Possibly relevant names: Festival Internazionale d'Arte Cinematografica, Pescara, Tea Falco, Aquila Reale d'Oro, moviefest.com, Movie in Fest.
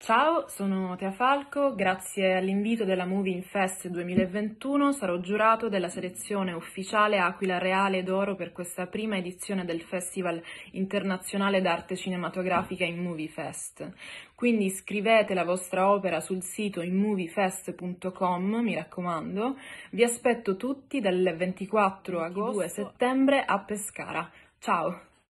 Ciao, sono Tea Falco, grazie all'invito della Movie in Fest 2021 sarò giurato della selezione ufficiale Aquila Reale d'Oro per questa prima edizione del Festival Internazionale d'Arte Cinematografica in Movie Fest. Quindi iscrivete la vostra opera sul sito in moviefest.com, mi raccomando. Vi aspetto tutti dal 24 agosto al 2 settembre a Pescara. Ciao!